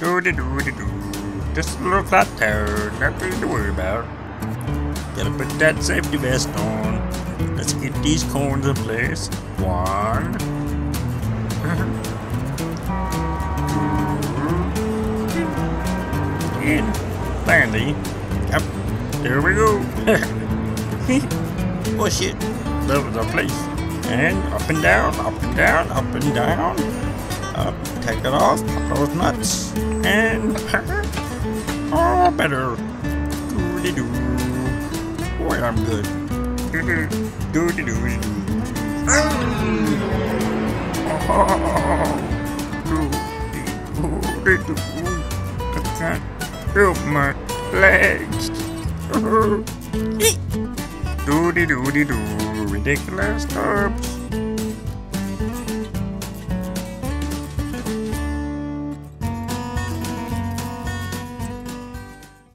Do-da-do-da-do. Just a little flat tire, nothing to worry about. Gotta put that safety vest on. Let's get these cones in place. One. Two. And finally, up. There we go. Oh shit, that was our place. And up and down, up and down, up and down. Take it off, pop those nuts. And oh, better. Doo-de-doo. Boy, I'm good. Doo-de-doo-de-doo. Oh, doo-de-doo. I can't help my legs. Doo-de-doo-de-doo. Ridiculous Dubs.